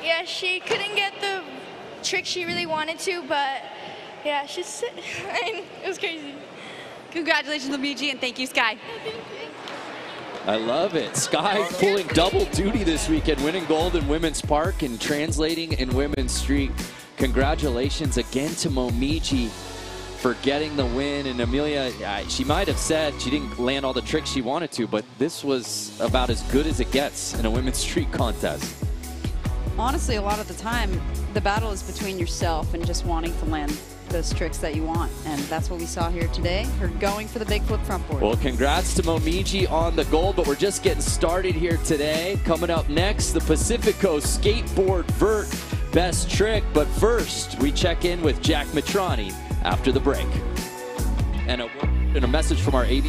Yeah, she couldn't get the trick she really wanted to, but yeah, she's it was crazy. Congratulations, Momiji, and thank you, Sky. Thank you. I love it. Sky pulling double duty this weekend, winning gold in Women's Park and translating in Women's Street. Congratulations again to Momiji. for getting the win. And Amelia, she might have said she didn't land all the tricks she wanted to, but this was about as good as it gets in a women's street contest. Honestly, a lot of the time, the battle is between yourself and just wanting to land those tricks that you want, and that's what we saw here today. Her going for the big flip front board. Well, congrats to Momiji on the gold, but we're just getting started here today. Coming up next, the Pacifico skateboard vert best trick, but first we check in with Jack Mitrani after the break. And a message from our AV